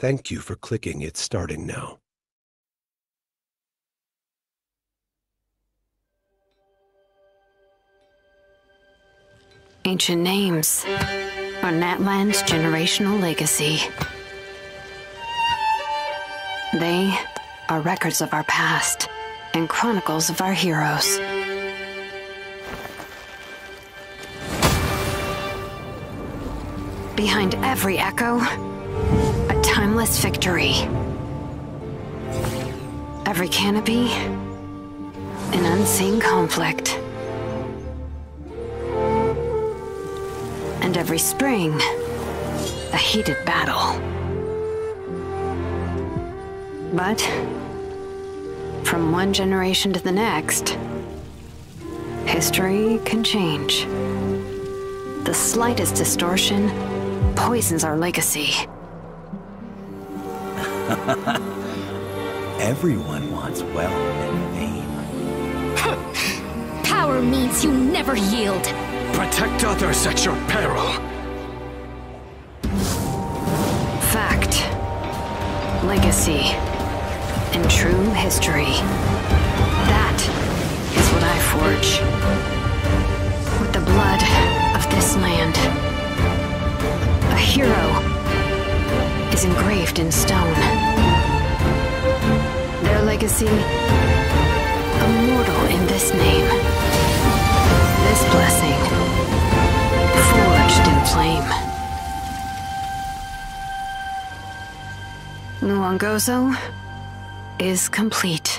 Thank you for clicking. It's starting now. Ancient names are Natlan's generational legacy. They are records of our past and chronicles of our heroes. Behind every echo, a timeless victory. Every canopy, an unseen conflict. And every spring, a heated battle. But from one generation to the next, history can change. The slightest distortion poisons our legacy. Everyone wants wealth and fame. Power means you never yield. Protect others at your peril. Fact, legacy, and true history. That is what I forge with the blood of this land. A hero is engraved in stone. Their legacy, immortal in this name. This blessing, forged in flame. Nuongozo is complete.